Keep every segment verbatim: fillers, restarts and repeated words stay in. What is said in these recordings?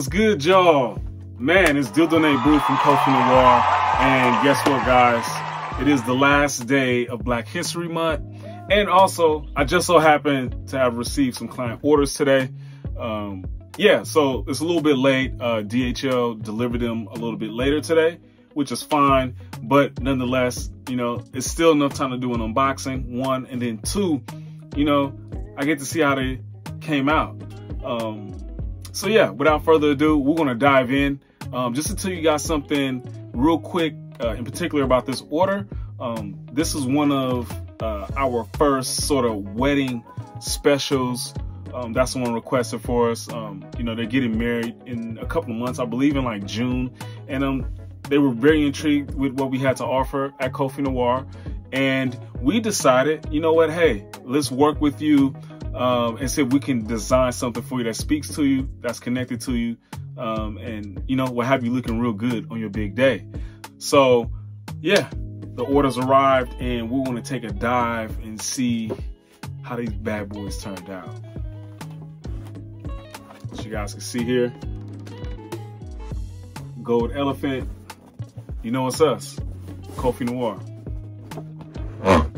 What's good, y'all? Man, it's Dildonay Brew from Koffi Noir, and guess what, guys? It is the last day of Black History Month, and also, I just so happened to have received some client orders today. Um, yeah, so it's a little bit late. Uh, D H L delivered them a little bit later today, which is fine, but nonetheless, you know, it's still enough time to do an unboxing, one, and then two, you know, I get to see how they came out. Um, So yeah, without further ado, we're gonna dive in. Um, just to tell you guys something real quick, uh, in particular about this order. Um, this is one of uh, our first sort of wedding specials. Um, that's the one requested for us. Um, you know, they're getting married in a couple of months, I believe in like June. And um, they were very intrigued with what we had to offer at Koffi Noir. And we decided, you know what, hey, let's work with you. Um, and said we can design something for you that speaks to you, that's connected to you, um, and you know, will have you looking real good on your big day. So yeah, the orders arrived and we want to take a dive and see how these bad boys turned out. As you guys can see here, gold elephant, you know it's us, Koffi Noir. All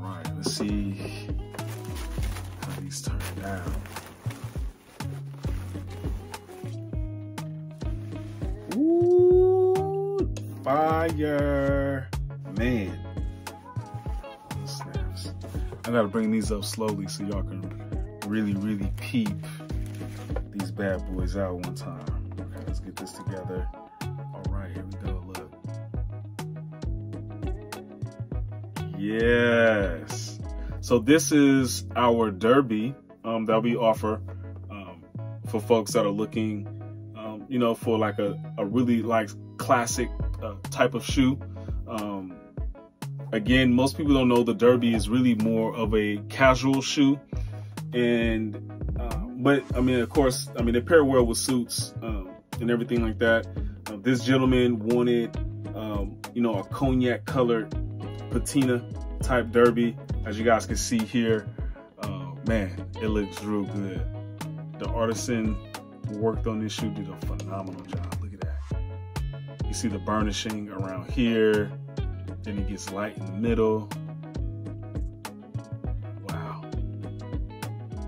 right, let's see. Turn it down. Ooh, fire, man. Snaps. I gotta bring these up slowly so y'all can really, really peep these bad boys out one time. Okay, let's get this together. All right, here we go. Look. Yes. So this is our Derby um, that we offer um, for folks that are looking, um, you know, for like a, a really like classic uh, type of shoe. Um, again, most people don't know the Derby is really more of a casual shoe. And, uh, but I mean, of course, I mean, they pair well with suits um, and everything like that. Uh, this gentleman wanted, um, you know, a cognac colored patina type Derby. As you guys can see here, uh, man, it looks real good. The artisan who worked on this shoe did a phenomenal job. Look at that. You see the burnishing around here, then it gets light in the middle. Wow.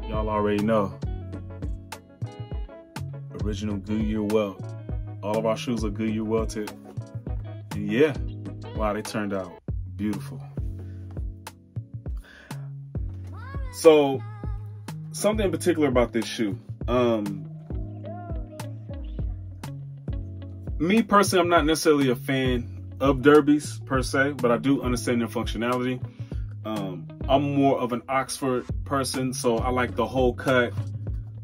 Y'all already know. Original Goodyear welt. All of our shoes are Goodyear welted. And yeah, wow, they turned out beautiful. So, something in particular about this shoe. Um, me personally, I'm not necessarily a fan of derbies per se, but I do understand their functionality. Um, I'm more of an Oxford person, so I like the whole cut.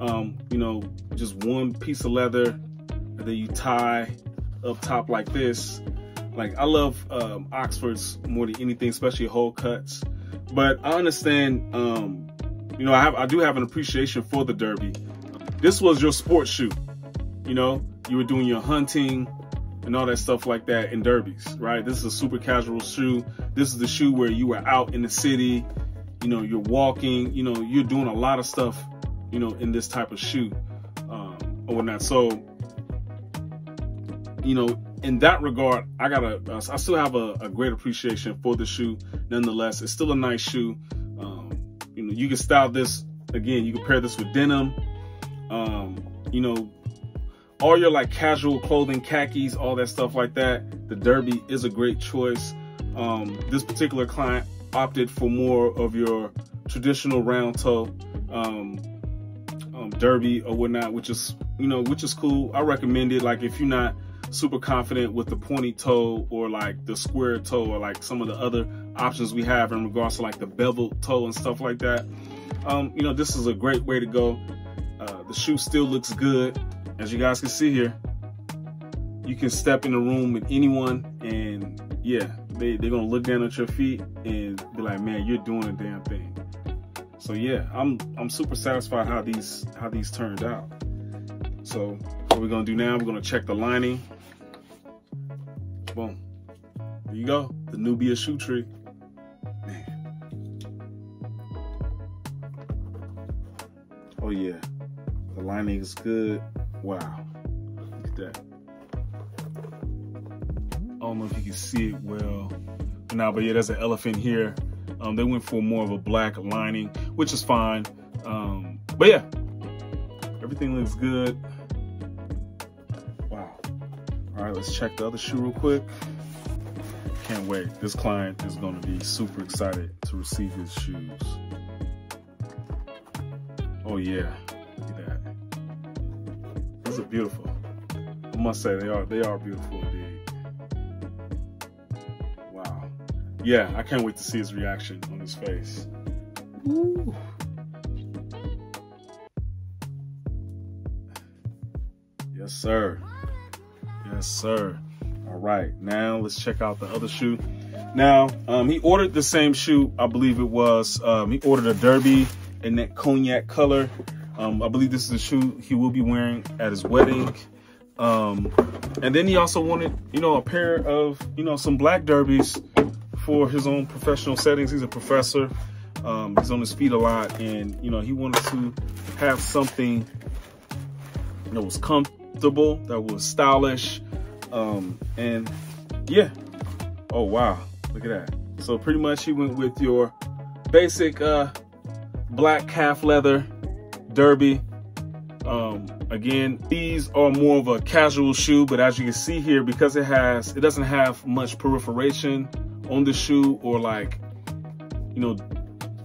Um, you know, just one piece of leather, and then you tie up top like this. Like, I love um, Oxfords more than anything, especially whole cuts. But I understand, um, you know, I, have, I do have an appreciation for the Derby. This was your sports shoe, you know? You were doing your hunting and all that stuff like that in Derbies, right? This is a super casual shoe. This is the shoe where you were out in the city, you know, you're walking, you know, you're doing a lot of stuff, you know, in this type of shoe um, or whatnot. So, you know, in that regard, I gotta, I still have a, a great appreciation for the shoe. Nonetheless, it's still a nice shoe. Um, you know, you can style this again. You can pair this with denim. Um, you know, all your like casual clothing, khakis, all that stuff like that. The Derby is a great choice. Um, this particular client opted for more of your traditional round toe um, um, Derby or whatnot, which is you know, which is cool. I recommend it. Like if you're not super confident with the pointy toe or like the square toe or like some of the other options we have in regards to like the beveled toe and stuff like that. Um, you know, this is a great way to go. Uh, the shoe still looks good. As you guys can see here, you can step in the room with anyone and yeah, they, they're gonna look down at your feet and be like, man, you're doing a damn thing. So yeah, I'm, I'm super satisfied how these, how these turned out. So what we're gonna do now, we're gonna check the lining. Boom. There you go. The Nubia shoe tree. Man. Oh yeah. The lining is good. Wow, look at that. I don't know if you can see it well. Nah, but yeah, there's an elephant here. Um, they went for more of a black lining, which is fine. Um, but yeah, everything looks good. Wow. All right, let's check the other shoe real quick. Can't wait. This client is going to be super excited to receive his shoes. Oh yeah, look at that. These are beautiful. I must say they are. They are beautiful indeed. Wow. Yeah, I can't wait to see his reaction on his face. Woo. Yes, sir. Yes, sir. All right, now let's check out the other shoe. Now, um, he ordered the same shoe, I believe it was. Um, he ordered a Derby in that cognac color. Um, I believe this is the shoe he will be wearing at his wedding. Um, and then he also wanted, you know, a pair of, you know, some black Derbies for his own professional settings. He's a professor. Um, he's on his feet a lot. And, you know, he wanted to have something that was comfortable, that was stylish, um and yeah. Oh wow, look at that. So pretty much he went with your basic uh black calf leather Derby. Um again, these are more of a casual shoe, but as you can see here, because it has it doesn't have much perforation on the shoe or like, you know,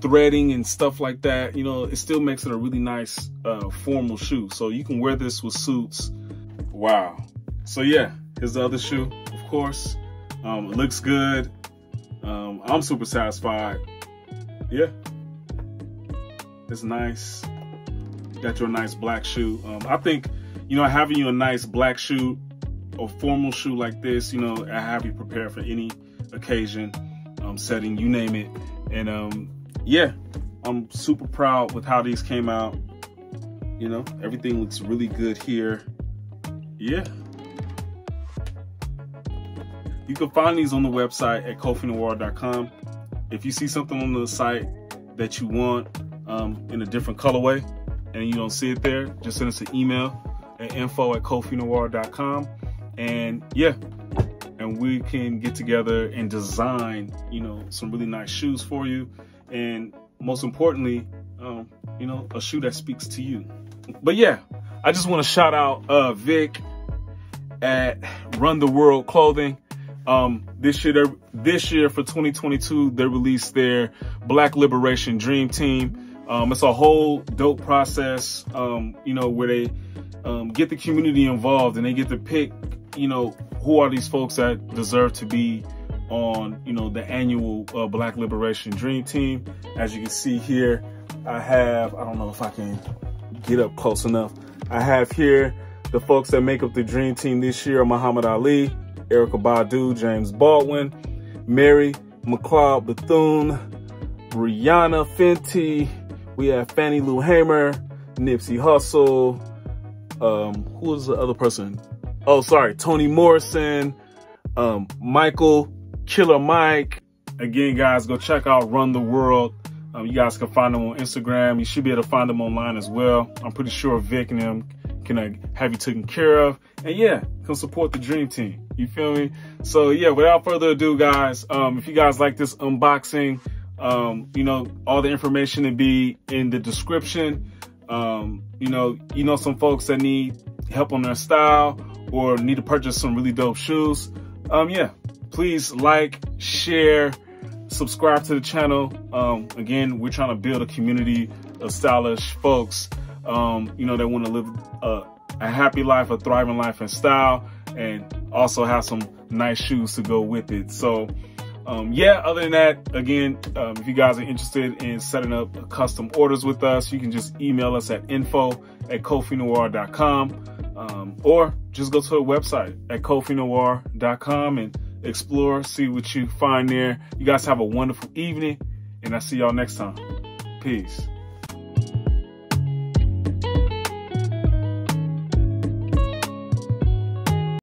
threading and stuff like that, you know, it still makes it a really nice uh formal shoe. So you can wear this with suits. Wow. So yeah, here's the other shoe, of course. Um it looks good. um I'm super satisfied. Yeah, it's nice. You got your nice black shoe. um I think, you know, having you a nice black shoe or formal shoe like this, you know, I have you prepared for any occasion, um setting, you name it. And um yeah, I'm super proud with how these came out. You know, everything looks really good here. Yeah. You can find these on the website at Koffi Noir dot com. If you see something on the site that you want um, in a different colorway and you don't see it there, just send us an email at info at Koffi Noir dot com. And yeah, and we can get together and design, you know, some really nice shoes for you. And most importantly, um, you know, a shoe that speaks to you. But yeah, I just want to shout out uh, Vic at Run the World Clothing. Um, this year, this year for twenty twenty-two, they released their Black Liberation Dream Team. Um, it's a whole dope process, um, you know, where they um, get the community involved and they get to pick, you know, who are these folks that deserve to be on, you know, the annual uh, Black Liberation Dream Team. As you can see here, I have, I don't know if I can get up close enough. I have here the folks that make up the Dream Team this year: Muhammad Ali, Erica Badu, James Baldwin, Mary McLeod Bethune, Brianna Fenty. We have Fannie Lou Hamer, Nipsey Hussle. Um, who was the other person? Oh, sorry, Toni Morrison, um, Michael, Killer Mike. Again, guys, go check out Run the World. Um, you guys can find them on Instagram. You should be able to find them online as well. I'm pretty sure Vic and them can uh, have you taken care of. And yeah, come support the Dream Team. You feel me? So yeah, without further ado, guys, um, if you guys like this unboxing, um, you know, all the information will be in the description. Um, you know, you know some folks that need help on their style or need to purchase some really dope shoes. Um, yeah. Please like, share, subscribe to the channel. Um, again, we're trying to build a community of stylish folks, um, you know, that want to live a, a happy life, a thriving life in style, and also have some nice shoes to go with it. So, um, yeah, other than that, again, um, if you guys are interested in setting up custom orders with us, you can just email us at info at Koffi Noir dot com, um, or just go to the website at Koffi Noir dot com and explore, see what you find there. You guys have a wonderful evening, and I'll see y'all next time. Peace.